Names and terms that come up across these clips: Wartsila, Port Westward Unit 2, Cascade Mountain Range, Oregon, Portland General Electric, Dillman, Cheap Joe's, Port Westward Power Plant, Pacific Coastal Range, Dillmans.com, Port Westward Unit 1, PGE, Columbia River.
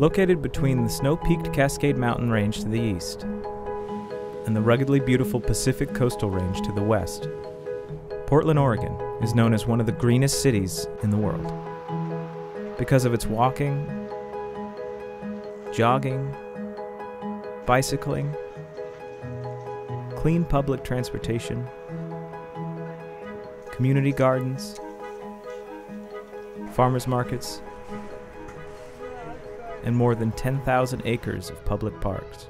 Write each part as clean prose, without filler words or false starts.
located between the snow-peaked Cascade Mountain Range to the east and the ruggedly beautiful Pacific Coastal Range to the west. Portland, Oregon is known as one of the greenest cities in the world because of its walking, jogging, bicycling, clean public transportation, community gardens, farmers markets, and more than 10,000 acres of public parks.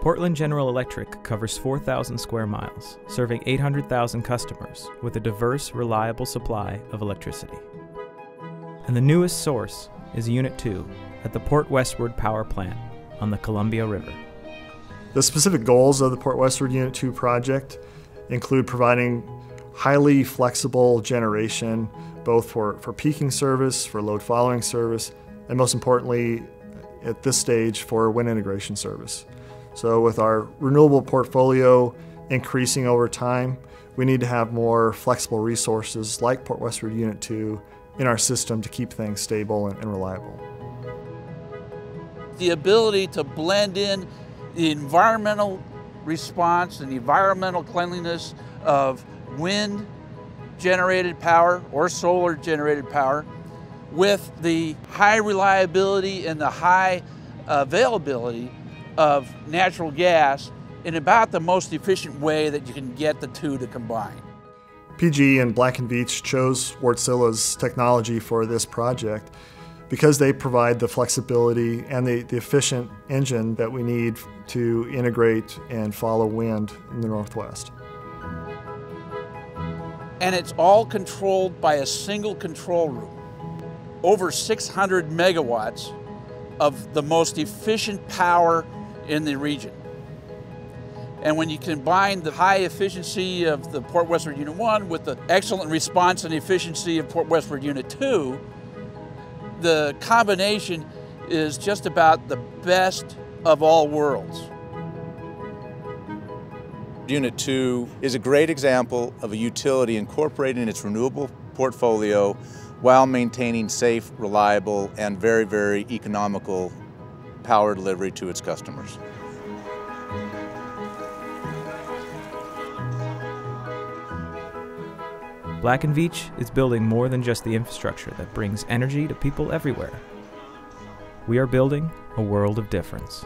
Portland General Electric covers 4,000 square miles, serving 800,000 customers with a diverse, reliable supply of electricity. And the newest source is Unit 2 at the Port Westward Power Plant on the Columbia River. The specific goals of the Port Westward Unit 2 project include providing highly flexible generation, both for peaking service, for load following service, and most importantly, at this stage, for wind integration service. So with our renewable portfolio increasing over time, we need to have more flexible resources like Port Westward Unit 2 in our system to keep things stable and reliable. The ability to blend in the environmental response and the environmental cleanliness of wind-generated power or solar-generated power with the high reliability and the high availability of natural gas in about the most efficient way that you can get the two to combine. PG and Black & Veatch chose Wartsila's technology for this project because they provide the flexibility and the efficient engine that we need to integrate and follow wind in the Northwest. And it's all controlled by a single control room. Over 600 megawatts of the most efficient power in the region. And when you combine the high efficiency of the Port Westward Unit 1 with the excellent response and efficiency of Port Westward Unit 2, the combination is just about the best of all worlds. Unit 2 is a great example of a utility incorporating its renewable portfolio while maintaining safe, reliable, and very, very economical power delivery to its customers. Black & Veatch is building more than just the infrastructure that brings energy to people everywhere. We are building a world of difference.